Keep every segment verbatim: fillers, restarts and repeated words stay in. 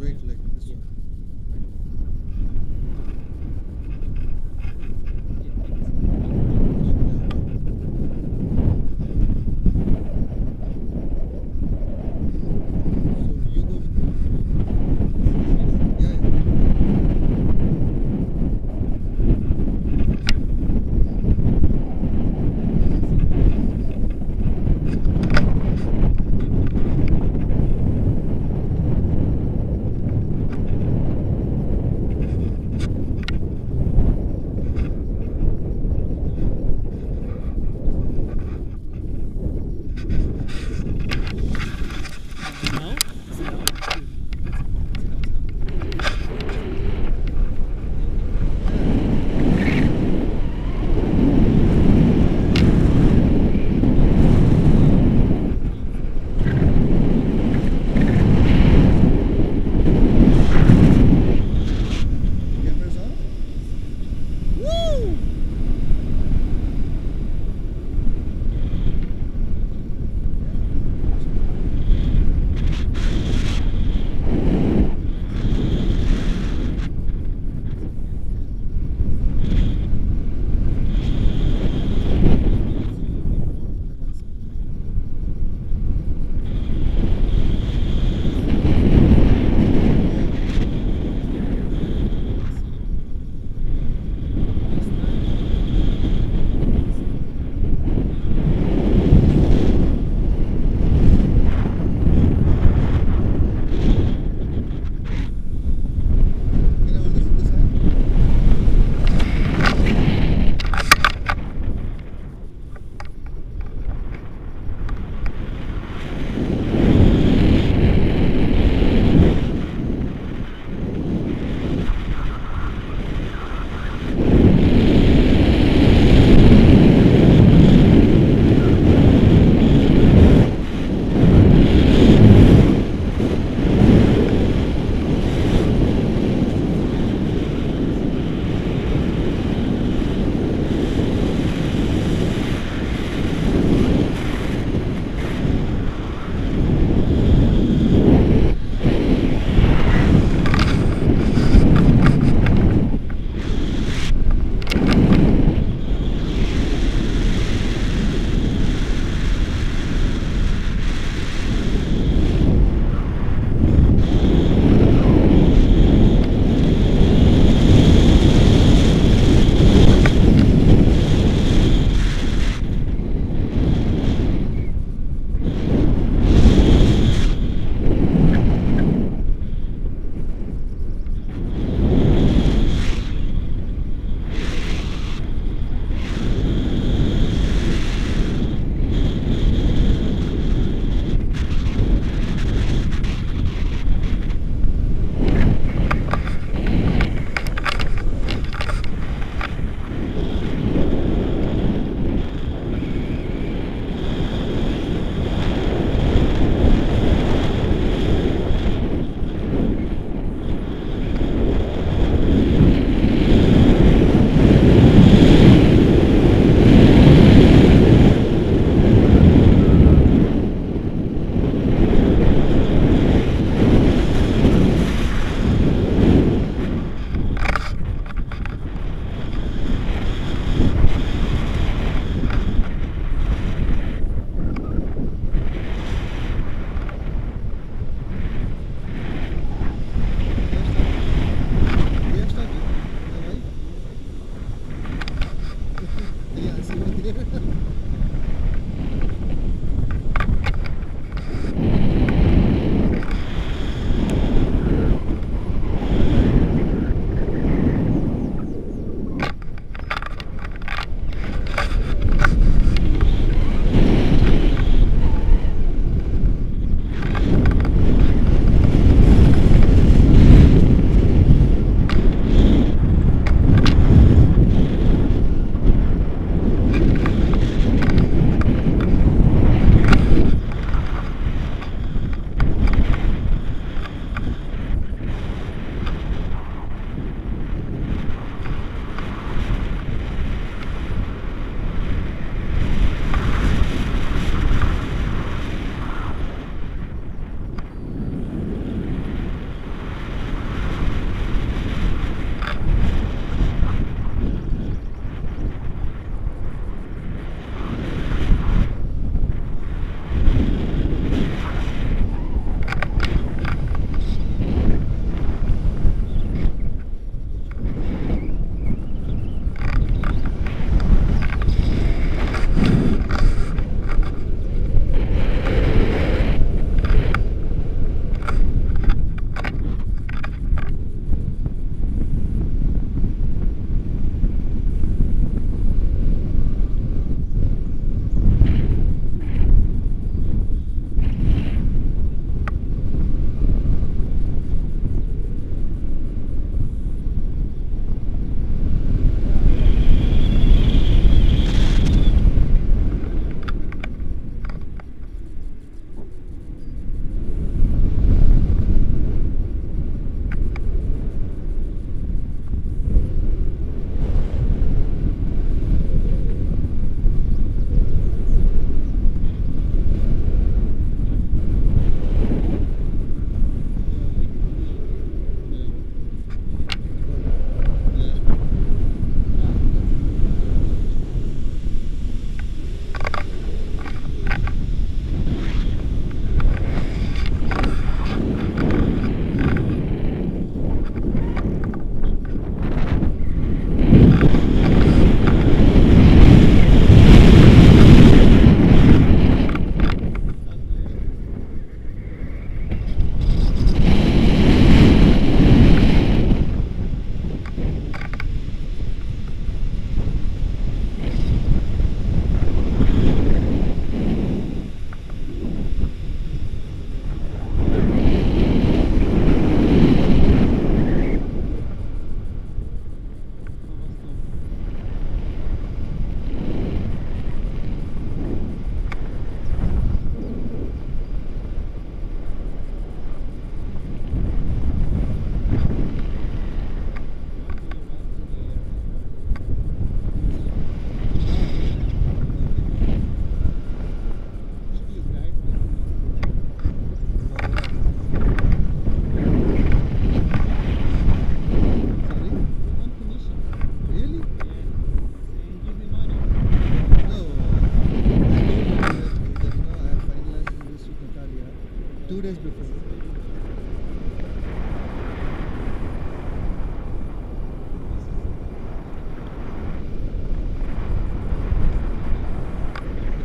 weight like this yeah. one.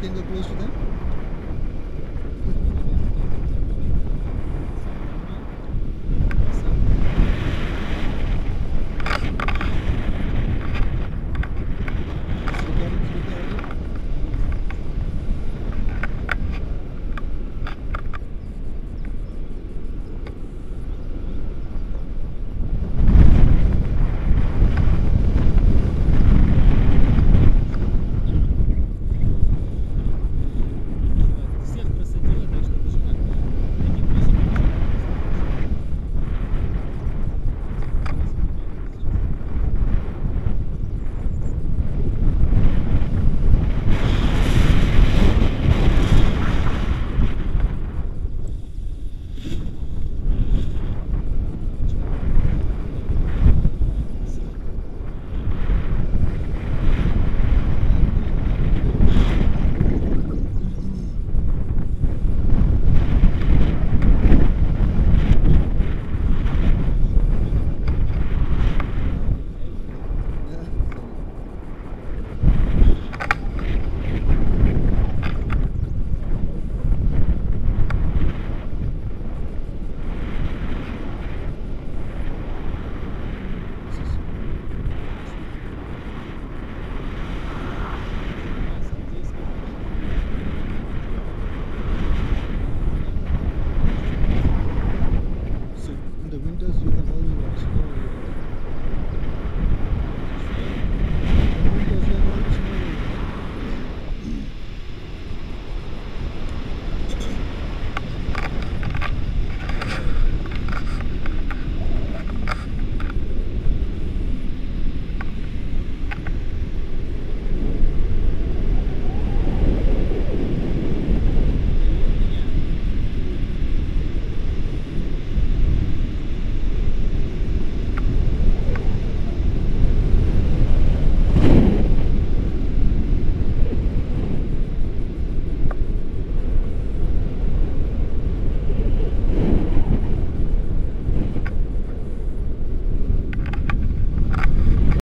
anything close to them?